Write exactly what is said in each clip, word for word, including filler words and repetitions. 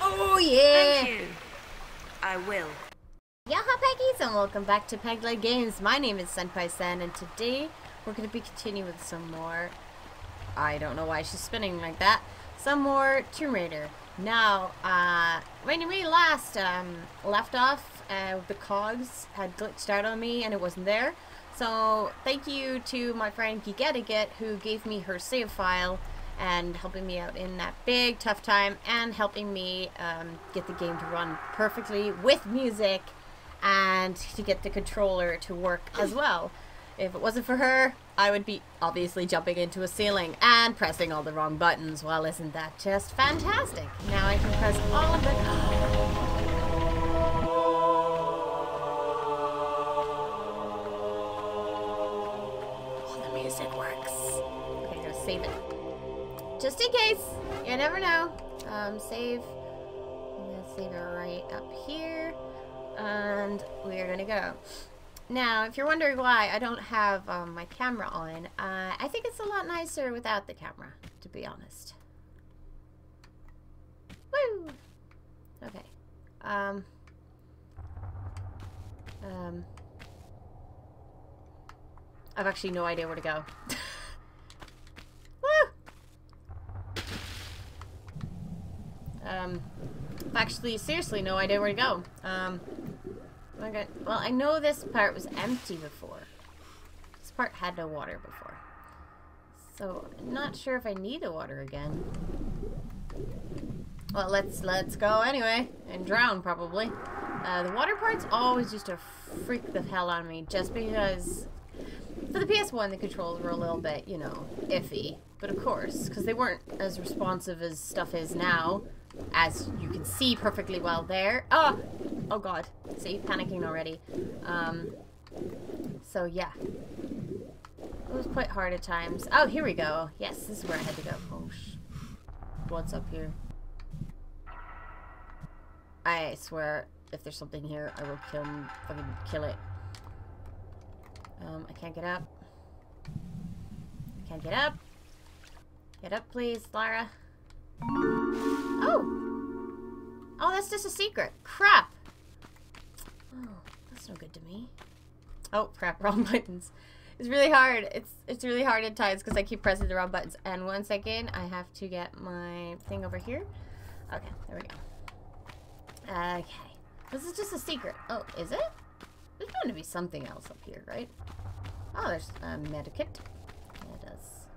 Oh yeah! Thank you. I will. Yaha Peggies and welcome back to Peg Leg Games. My name is Senpai Sen and today we're going to be continuing with some more... I don't know why she's spinning like that. Some more Tomb Raider. Now, uh, when we last um, left off, uh, the cogs had glitched out on me and it wasn't there. So thank you to my friend Gigetiget who gave me her save file and helping me out in that big tough time and helping me um, get the game to run perfectly with music. And to get the controller to work as well. If it wasn't for her, I would be obviously jumping into a ceiling and pressing all the wrong buttons. Well, isn't that just fantastic? Now I can press all of the... Oh, the music works. Okay, I'm gonna save it. Just in case. You never know. Um, save. I'm gonna save it right up here. And we're gonna go. Now, if you're wondering why I don't have um, my camera on, uh, I think it's a lot nicer without the camera, to be honest. Woo! Okay. Um. Um. I've actually no idea where to go. Woo! Um. I've actually seriously no idea where to go. Um. Okay. Well, I know this part was empty before. This part had no water before. So, I'm not sure if I need the water again. Well, let's let's go anyway. And drown, probably. Uh, the water part's always used to freak the hell on me. Just because... For the P S one, the controls were a little bit, you know, iffy. But of course, because they weren't as responsive as stuff is now. As you can see perfectly well there. Oh! Oh god. See? Panicking already. Um, so yeah. It was quite hard at times. Oh, here we go. Yes, this is where I had to go. Oh, sh... What's up here? I swear, if there's something here, I will kill... fucking kill it. Um, I can't get up. I can't get up. Get up, please, Lara. Oh! Oh, that's just a secret. Crap! Oh, that's no good to me. Oh, crap, wrong buttons. It's really hard. It's it's really hard at times because I keep pressing the wrong buttons. And one second, I have to get my thing over here. Okay, there we go. Okay. This is just a secret. Oh, is it? There's going to be something else up here, right? Oh, there's a medikit. Let us...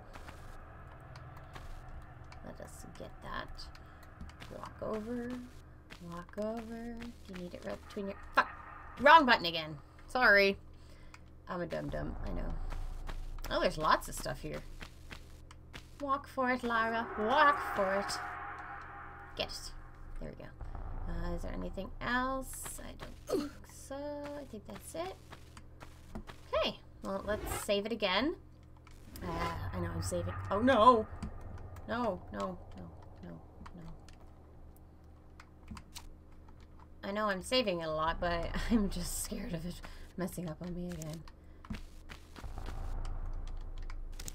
Let us get that. Walk over. Walk over. You need it right between your... Fuck! Wrong button again. Sorry. I'm a dum-dum. I know. Oh, there's lots of stuff here. Walk for it, Lara. Walk for it. Get it. There we go. Uh, is there anything else? I don't think so. I think that's it. Okay. Well, let's save it again. Uh, I know I'm saving. Oh, no! No, no, no, no, no. I know I'm saving it a lot, but I'm just scared of it messing up on me again.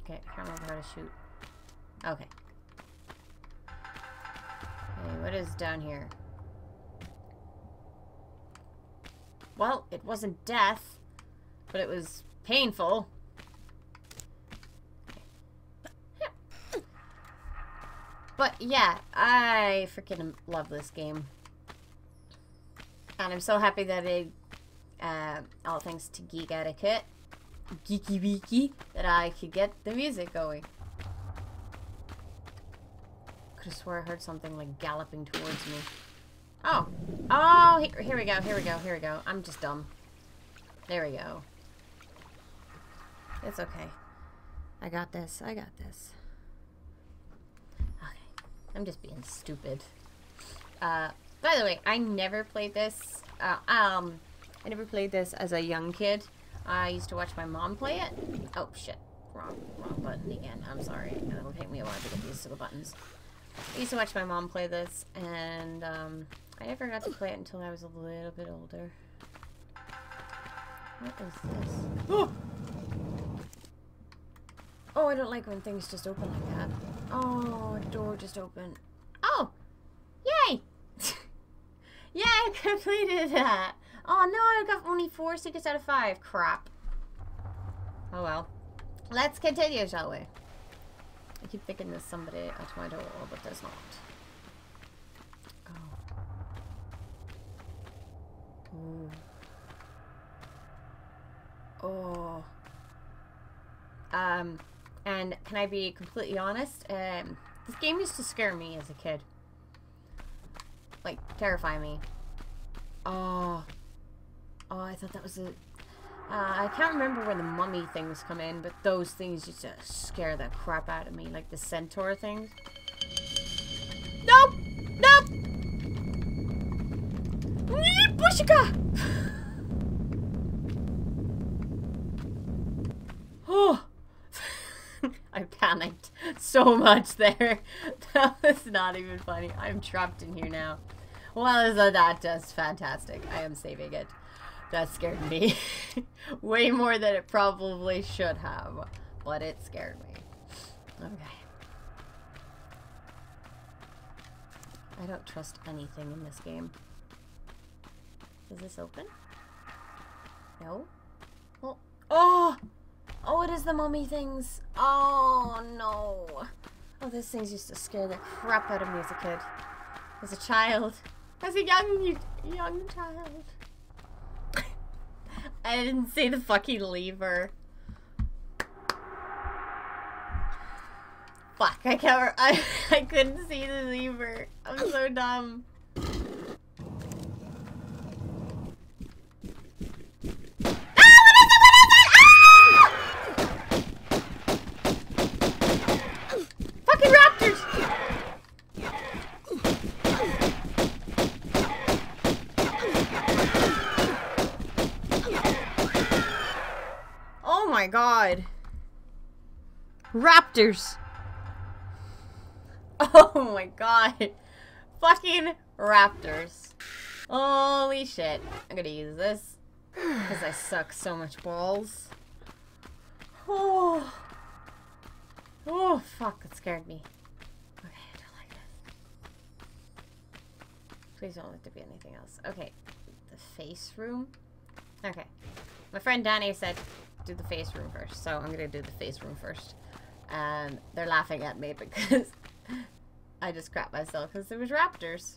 Okay, I can't remember how to shoot. Okay. Okay, what is down here? Well, it wasn't death, but it was painful. But yeah, I freaking love this game. And I'm so happy that it, uh, all thanks to Geek Etiquette, Geeky Beaky, that I could get the music going. Could have swore I heard something like galloping towards me. Oh. Oh, he here we go, here we go, here we go. I'm just dumb. There we go. It's okay. I got this, I got this. I'm just being stupid. Uh, by the way, I never played this. Uh, um, I never played this as a young kid. I used to watch my mom play it. Oh shit! Wrong, wrong button again. I'm sorry. It'll take me a while to get used to the buttons. I used to watch my mom play this, and um, I never got to play it until I was a little bit older. What is this? Oh! Oh, I don't like when things just open like that. Oh, a door just opened. Oh! completed that. Oh no, I got only four secrets out of five. Crap. Oh well. Let's continue, shall we? I keep thinking there's somebody at my door, but there's not. Oh. Ooh. Oh. Um, and can I be completely honest? Um, this game used to scare me as a kid. Like, terrify me. Oh. Oh, I thought that was a... Uh, I can't remember when the mummy things come in, but those things used to scare the crap out of me. Like the centaur things. Nope! Nope! Bushika! Oh! I panicked so much there. That was not even funny. I'm trapped in here now. Well, isn't that just fantastic? I am saving it. That scared me way more than it probably should have, but it scared me. Okay. I don't trust anything in this game. Is this open? No? Well, oh! Oh, it is the mummy things! Oh, no! Oh, those things used to scare the crap out of me as a kid. As a child. As a young, young child. I didn't see the fucking lever. Fuck! I can't. I I couldn't see the lever. I'm so dumb. God. Raptors. Oh my god. Fucking raptors. Holy shit. I'm gonna use this because I suck so much balls. Oh. Oh fuck, that scared me. Okay, I don't like this. Please don't let there be anything else. Okay. The face room. Okay. My friend Danny said do the face room first, so I'm gonna do the face room first. And um, they're laughing at me because I just crapped myself because there was raptors.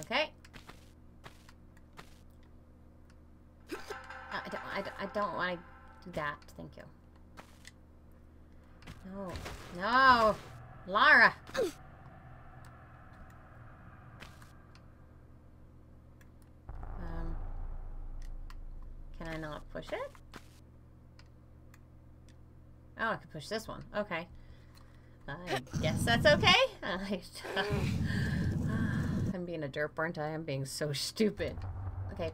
Okay. I don't, I don't, I don't want to do that. Thank you. No, no, Lara. um, can I not push it? Oh, I can push this one. Okay. I guess that's okay. I'm being a derp, aren't I? I'm being so stupid. Okay.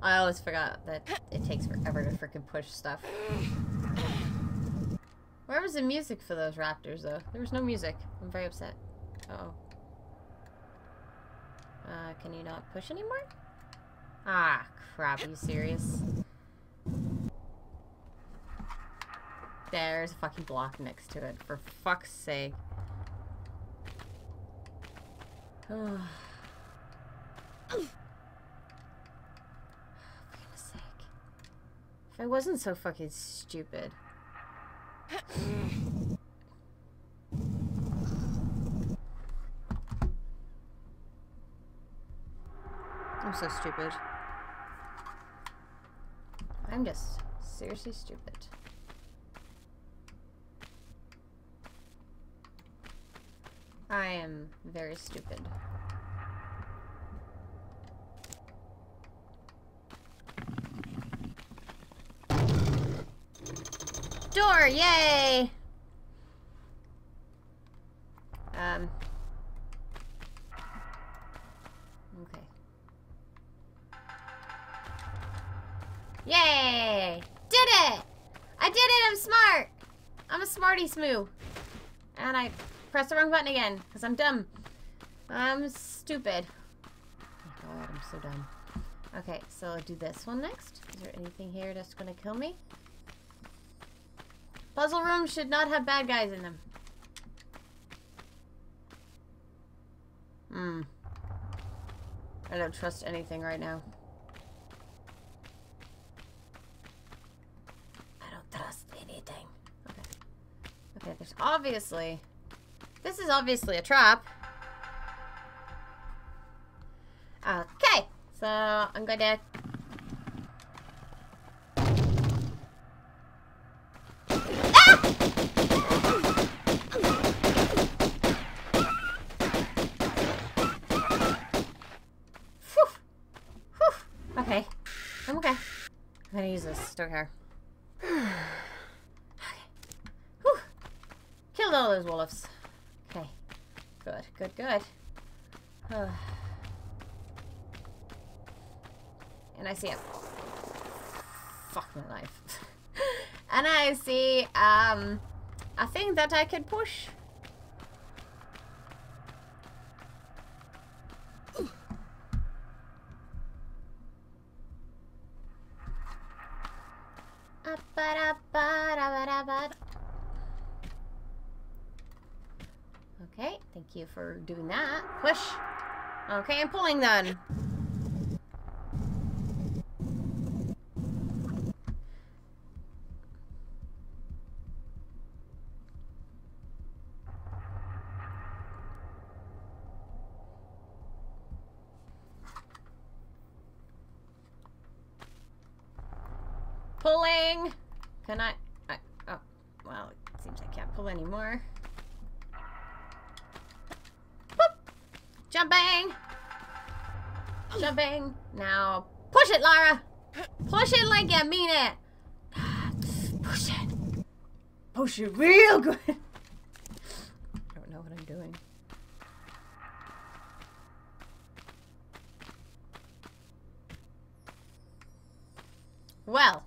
I always forgot that it takes forever to freaking push stuff. Where was the music for those raptors, though? There was no music. I'm very upset. Uh-oh. Uh, can you not push anymore? Ah, crap. Are you serious? There's a fucking block next to it, for fuck's sake. Oh. For goodness sake. If I wasn't so fucking stupid. I'm so stupid. I'm just seriously stupid. I am very stupid. Door, yay! Um. Okay. Yay! Did it! I did it! I'm smart! I'm a smarty smoo. And I... press the wrong button again, because I'm dumb. I'm stupid. Oh god, I'm so dumb. Okay, so I'll do this one next. Is there anything here that's going to kill me? Puzzle rooms should not have bad guys in them. Hmm. I don't trust anything right now. I don't trust anything. Okay. Okay, there's obviously... This is obviously a trap. Okay. So, I'm going to... Don't care. Okay. Whew. Killed all those wolves. Okay. Good, good, good. Uh. And I see a... Fuck my life. And I see, um... a thing that I could push. Okay, thank you for doing that. Push! Okay, I'm pulling then. Pulling! Can I? I oh, well, it seems I can't pull anymore. Jumping! Jumping! Now, push it, Lara! Push it like you mean it! Push it! Push it real good! I don't know what I'm doing. Well.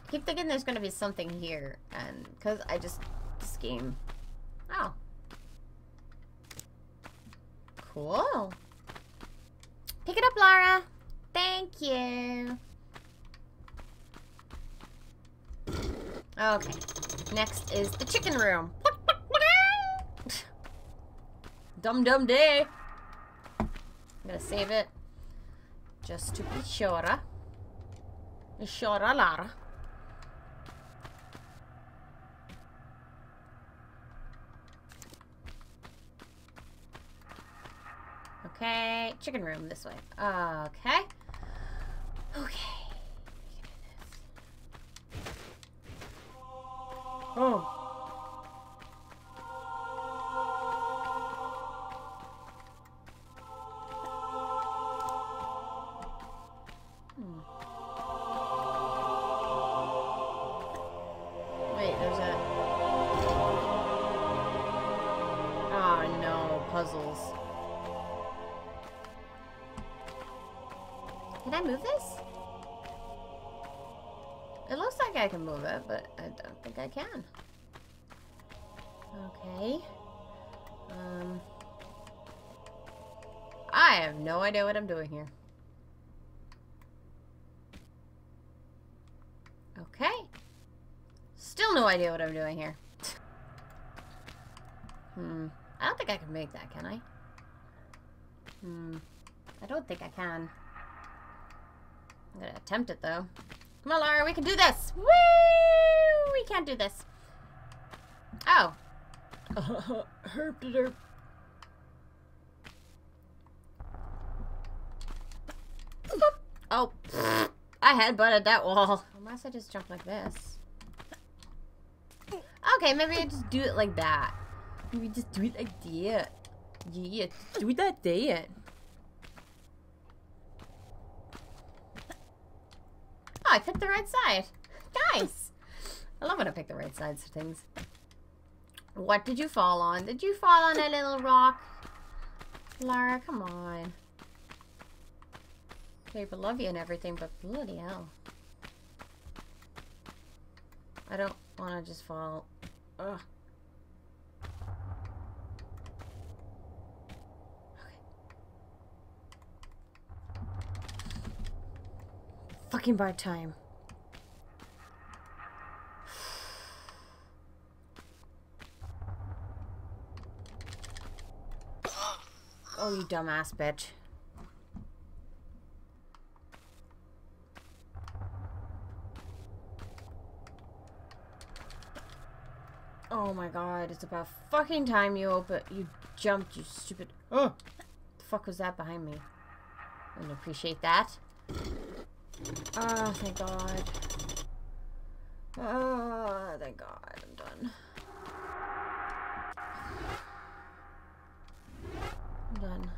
I keep thinking there's gonna be something here, and because I just scheme. Oh. Cool. Pick it up, Lara. Thank you. Okay. Next is the chicken room. Dum dum day. I'm gonna save it just to be sure. Sure, Lara. Okay, chicken room this way. Okay. Okay. Oh. Wait, there's a... Oh no, puzzles. Can I move this? It looks like I can move it, but I don't think I can. Okay. Um. I have no idea what I'm doing here. Okay. Still no idea what I'm doing here. Hmm. I don't think I can make that, can I? Hmm. I don't think I can. I'm gonna attempt it though. Come on, Lara, we can do this! Woo! We can't do this. Oh. Herp to derp. Oh. I headbutted that wall. Unless I just jump like this. Okay, maybe I just do it like that. Maybe just do it like that. Yeah, do it like that. Oh, I picked the right side. Nice. I love when I pick the right sides of things. What did you fall on? Did you fall on a little rock? Lara, come on. People love you and everything, but bloody hell. I don't want to just fall. Ugh. Okay. fucking by time. Oh, you dumbass bitch. Oh my god, it's about fucking time you open- you jumped, you stupid- Oh! The fuck was that behind me? I didn't appreciate that. Oh, thank god. Oh, thank god, I'm done. I'm done.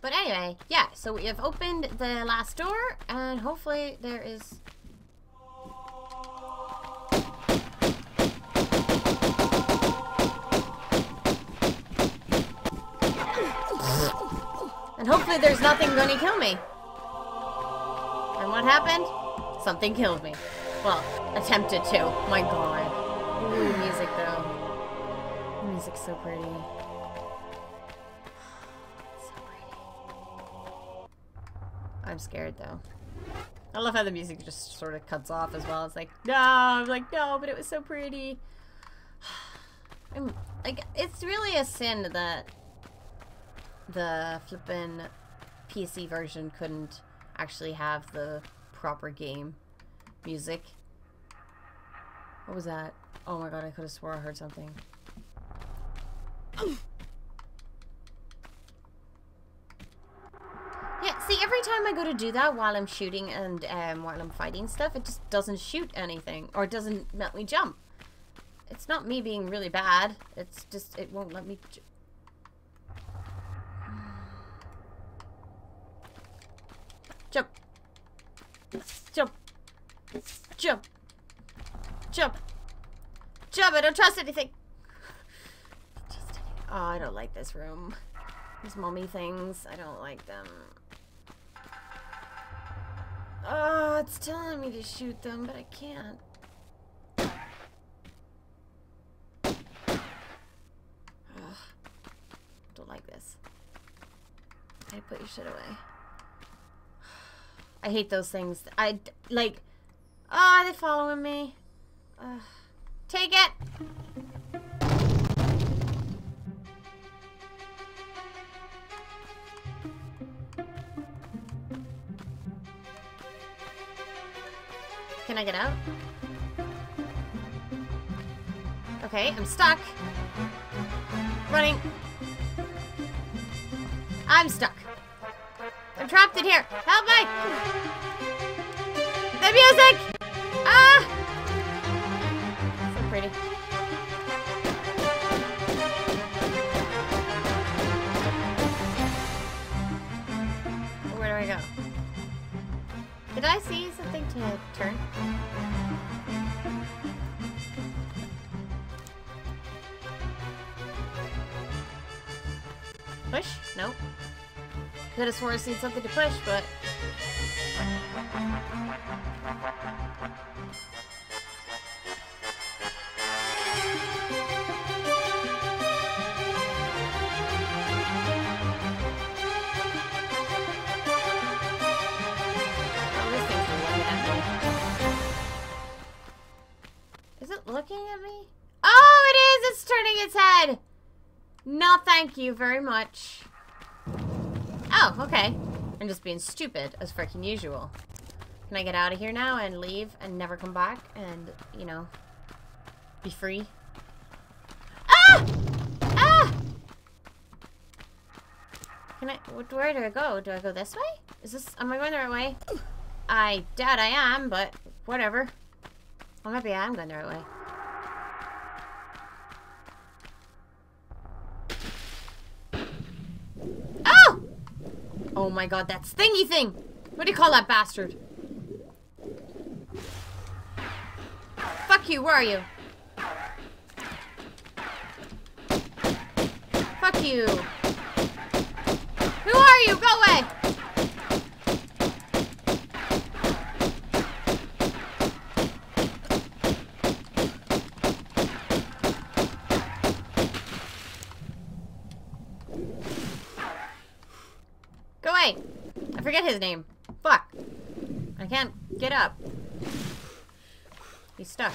But anyway, yeah, so we have opened the last door, and hopefully there is- And hopefully there's nothing going to kill me. And what happened? Something killed me. Well, attempted to. My god. Ooh, music though. The music's so pretty. So pretty. I'm scared though. I love how the music just sort of cuts off as well. It's like, no, I'm like, no, but it was so pretty. I'm, like, it's really a sin that the flippin' P C version couldn't actually have the proper game music. What was that? Oh my god, I could have swore I heard something. Yeah, see, every time I go to do that while I'm shooting and um, while I'm fighting stuff, it just doesn't shoot anything, or it doesn't let me jump. It's not me being really bad, it's just, it won't let me j- Jump. Jump. Jump. Jump. Jump. I don't trust anything. Just kidding. Oh, I don't like this room. These mommy things. I don't like them. Oh, it's telling me to shoot them, but I can't. Ugh. Don't like this. I put your shit away. I hate those things. I, like... Oh, they're following me. Uh, take it! Can I get out? Okay, I'm stuck. Running. I'm stuck. I'm trapped in here. Help me! The music! Ah! So pretty. Where do I go? Did I see something to turn? Push? Nope. Could have sworn I seen something to push, but... Oh, this thing's looking at me. Is it looking at me? Oh, it is! It's turning its head! No, thank you very much. Oh, okay. I'm just being stupid, as freaking usual. Can I get out of here now and leave and never come back and, you know, be free? Ah! Ah! Can I, where do I go? Do I go this way? Is this, am I going the right way? I doubt I am, but whatever. Well, maybe I am going the right way. Oh my god, that's thingy thing! What do you call that bastard? Fuck you, where are you? Fuck you! Who are you? Go away! His name. Fuck. I can't Get up. He's stuck.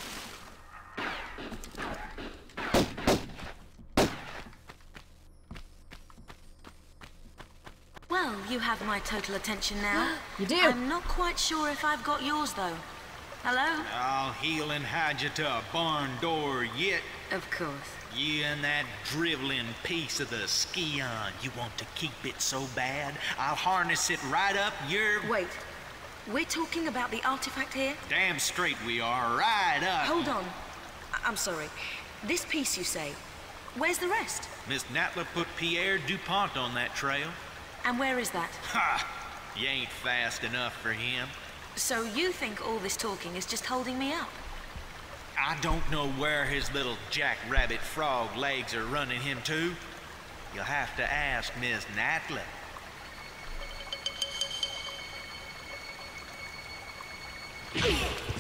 Well, you have my total attention now. You do. I'm not quite sure if I've got yours, though. Hello? I'll heal and hide you to a barn door yet. Of course. You and that driveling piece of the ski-on. You want to keep it so bad? I'll harness it right up your... Wait. We're talking about the artifact here? Damn straight we are. Right up. Hold on. I I'm sorry. This piece, you say. Where's the rest? Miss Natla put Pierre DuPont on that trail. And where is that? Ha! You ain't fast enough for him. So you think all this talking is just holding me up? I don't know where his little jackrabbit frog legs are running him to. You'll have to ask Miss Natla.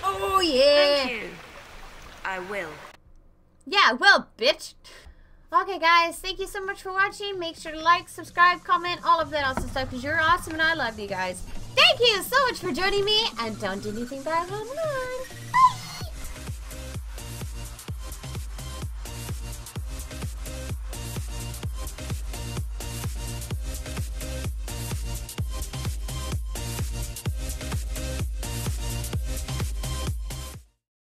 Oh, yeah! Thank you. I will. Yeah, well, bitch. Okay, guys, thank you so much for watching. Make sure to like, subscribe, comment, all of that awesome stuff, because you're awesome and I love you guys. Thank you so much for joining me, and don't do anything bad.